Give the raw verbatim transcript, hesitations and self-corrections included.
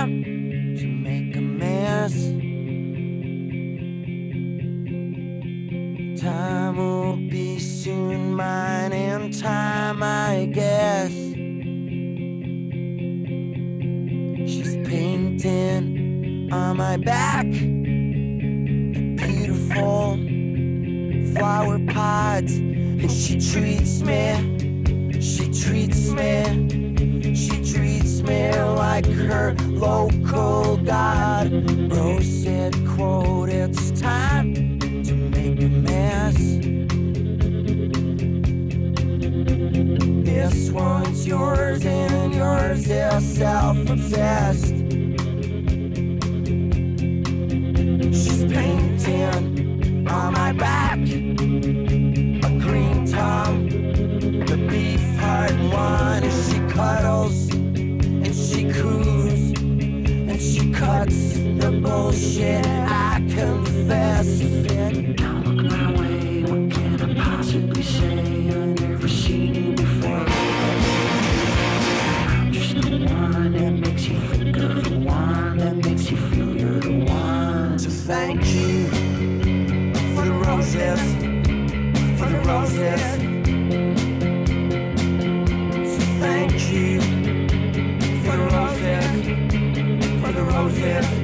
time to make a mess. Time will be soon mine, in time, I guess. She's painting on my back the beautiful flower pods, and she treats me, she treats me. She treats me like her local god. Rose said, quote, it's time to make a mess. This one's yours and yours is self-obsessed. She's painting on my back a green tongue, the beef heart one, and she cuddles and she coos and she cuts the bullshit. I confess that I look my way. What can I possibly say? I've never seen you before. I'm just the one that makes you think of, the one that makes you feel you're the one. So thank you for the roses, for the roses. Thank you for the roses, for the roses.